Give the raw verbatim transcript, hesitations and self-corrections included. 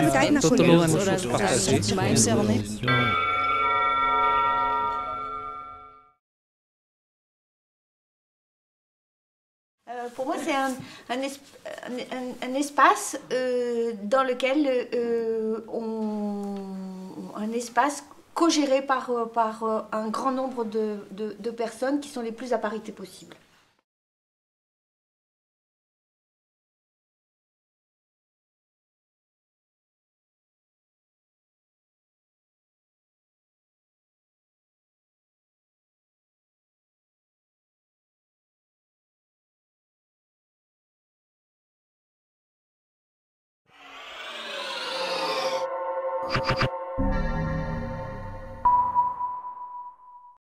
Totalement partagé. Pour moi, c'est un, un, un, un espace euh, dans lequel euh, on... un espace co-géré par, par un grand nombre de, de, de personnes qui sont les plus à parité possible.